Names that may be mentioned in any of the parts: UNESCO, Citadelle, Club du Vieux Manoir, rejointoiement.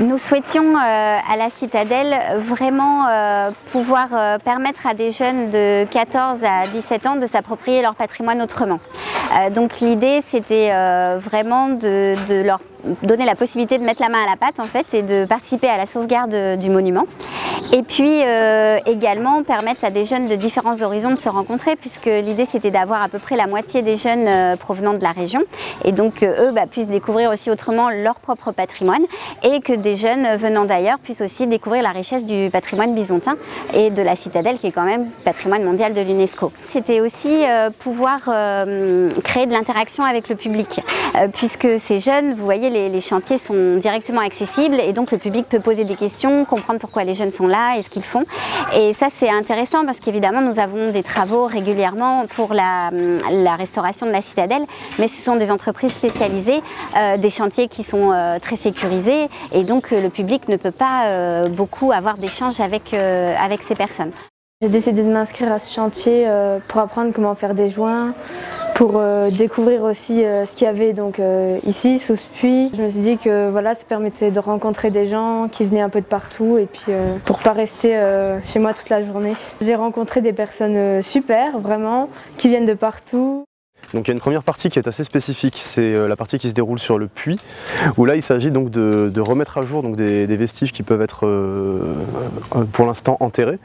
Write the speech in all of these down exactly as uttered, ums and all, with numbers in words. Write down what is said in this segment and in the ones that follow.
Nous souhaitions euh, à la Citadelle vraiment euh, pouvoir euh, permettre à des jeunes de quatorze à dix-sept ans de s'approprier leur patrimoine autrement. Euh, donc l'idée c'était euh, vraiment de, de leur donner la possibilité de mettre la main à la pâte en fait et de participer à la sauvegarde du monument. Et puis euh, également permettre à des jeunes de différents horizons de se rencontrer, puisque l'idée c'était d'avoir à peu près la moitié des jeunes euh, provenant de la région, et donc euh, eux bah, puissent découvrir aussi autrement leur propre patrimoine, et que des jeunes venant d'ailleurs puissent aussi découvrir la richesse du patrimoine bisontin et de la Citadelle qui est quand même patrimoine mondial de l'UNESCO. C'était aussi euh, pouvoir euh, créer de l'interaction avec le public, euh, puisque ces jeunes, vous voyez, Les, les chantiers sont directement accessibles et donc le public peut poser des questions, comprendre pourquoi les jeunes sont là et ce qu'ils font. Et ça c'est intéressant parce qu'évidemment nous avons des travaux régulièrement pour la, la restauration de la Citadelle, mais ce sont des entreprises spécialisées, euh, des chantiers qui sont euh, très sécurisés et donc euh, le public ne peut pas euh, beaucoup avoir d'échanges avec, euh, avec ces personnes. J'ai décidé de m'inscrire à ce chantier euh, pour apprendre comment faire des joints, pour euh, découvrir aussi euh, ce qu'il y avait donc, euh, ici, sous ce puits. Je me suis dit que voilà, ça permettait de rencontrer des gens qui venaient un peu de partout et puis euh, pour ne pas rester euh, chez moi toute la journée. J'ai rencontré des personnes euh, super, vraiment, qui viennent de partout. Donc il y a une première partie qui est assez spécifique, c'est la partie qui se déroule sur le puits, où là il s'agit donc de, de remettre à jour donc des, des vestiges qui peuvent être euh, pour l'instant enterrés.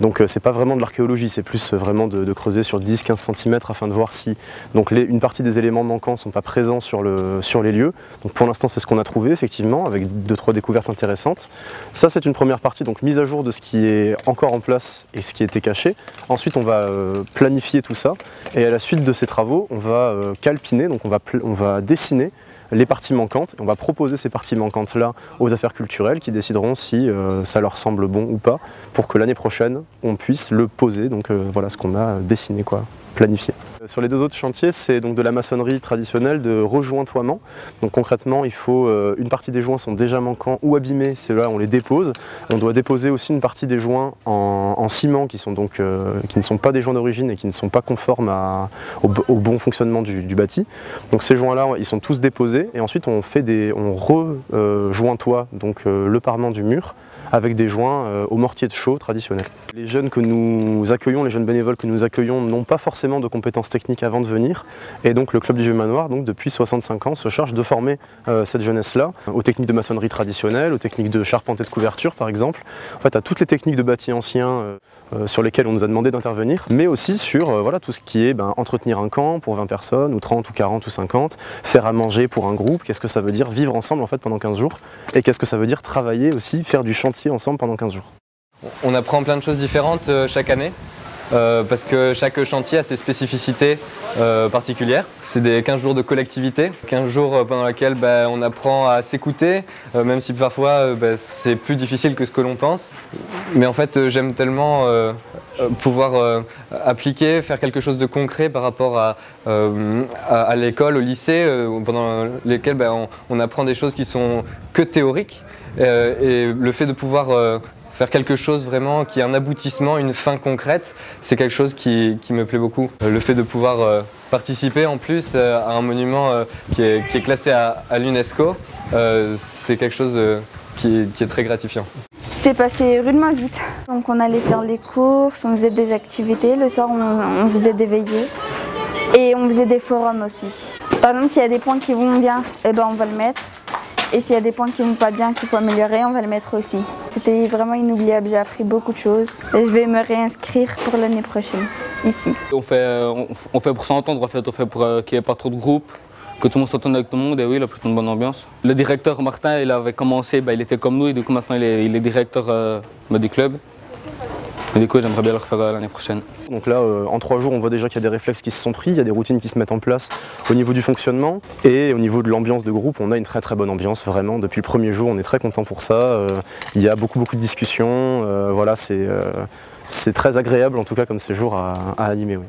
Donc c'est pas vraiment de l'archéologie, c'est plus vraiment de, de creuser sur dix à quinze centimètres afin de voir si donc les, une partie des éléments manquants ne sont pas présents sur, le, sur les lieux. Donc pour l'instant c'est ce qu'on a trouvé effectivement, avec deux trois découvertes intéressantes. Ça c'est une première partie, donc mise à jour de ce qui est encore en place et ce qui était caché. Ensuite on va planifier tout ça, et à la suite de ces travaux, on va calpiner, donc on va, on va dessiner les parties manquantes, et on va proposer ces parties manquantes-là aux affaires culturelles qui décideront si euh, ça leur semble bon ou pas, pour que l'année prochaine, on puisse le poser, donc euh, voilà ce qu'on a dessiné, quoi, planifié. Sur les deux autres chantiers, c'est donc de la maçonnerie traditionnelle de rejointoiement. Donc concrètement, il faut euh, une partie des joints sont déjà manquants ou abîmés, c'est là on les dépose. On doit déposer aussi une partie des joints en, en ciment qui, sont donc, euh, qui ne sont pas des joints d'origine et qui ne sont pas conformes à, au, au bon fonctionnement du, du bâti. Donc ces joints-là, ils sont tous déposés et ensuite on fait des, on rejointoie euh, donc euh, le parement du mur avec des joints euh, au mortier de chaux traditionnel. Les jeunes que nous accueillons, les jeunes bénévoles que nous accueillons n'ont pas forcément de compétences techniques avant de venir, et donc le Club du Vieux Manoir, donc, depuis soixante-cinq ans, se charge de former euh, cette jeunesse-là aux techniques de maçonnerie traditionnelle, aux techniques de charpente et de couverture par exemple, en fait à toutes les techniques de bâti ancien euh, euh, sur lesquelles on nous a demandé d'intervenir, mais aussi sur euh, voilà, tout ce qui est ben, entretenir un camp pour vingt personnes, ou trente, ou quarante, ou cinquante, faire à manger pour un groupe, qu'est-ce que ça veut dire vivre ensemble en fait pendant quinze jours, et qu'est-ce que ça veut dire travailler aussi, faire du chantier ensemble pendant quinze jours. On apprend plein de choses différentes euh, chaque année euh, parce que chaque chantier a ses spécificités euh, particulières. C'est des quinze jours de collectivité, quinze jours pendant lesquels bah, on apprend à s'écouter, euh, même si parfois euh, bah, c'est plus difficile que ce que l'on pense. Mais en fait euh, j'aime tellement euh, pouvoir euh, appliquer, faire quelque chose de concret par rapport à, euh, à, à l'école, au lycée, euh, pendant lesquels bah, on, on apprend des choses qui sont que théoriques. Euh, et le fait de pouvoir euh, faire quelque chose vraiment qui est un aboutissement, une fin concrète, c'est quelque chose qui, qui me plaît beaucoup. Euh, le fait de pouvoir euh, participer en plus euh, à un monument euh, qui, est, qui est classé à, à l'UNESCO, euh, c'est quelque chose euh, qui, qui est très gratifiant. C'est passé rudement vite. Donc on allait faire les courses, on faisait des activités, le soir on, on faisait des veillées et on faisait des forums aussi. Par exemple, s'il y a des points qui vont bien, eh ben on va le mettre. Et s'il y a des points qui ne vont pas bien, qu'il faut améliorer, on va le mettre aussi. C'était vraiment inoubliable, j'ai appris beaucoup de choses. Et je vais me réinscrire pour l'année prochaine, ici. On fait, on fait pour s'entendre, en fait, on fait pour qu'il n'y ait pas trop de groupes, que tout le monde s'entende avec tout le monde, et oui, il a plutôt une bonne ambiance. Le directeur Martin, il avait commencé, bah, il était comme nous, et du coup maintenant il est, il est directeur euh, du club. Et du coup, j'aimerais bien le refaire l'année prochaine. Donc là, euh, en trois jours, on voit déjà qu'il y a des réflexes qui se sont pris, il y a des routines qui se mettent en place au niveau du fonctionnement et au niveau de l'ambiance de groupe. On a une très très bonne ambiance, vraiment. Depuis le premier jour, on est très content pour ça. Euh, il y a beaucoup beaucoup de discussions. Euh, voilà, c'est euh, c'est très agréable en tout cas comme séjour à, à animer. Oui.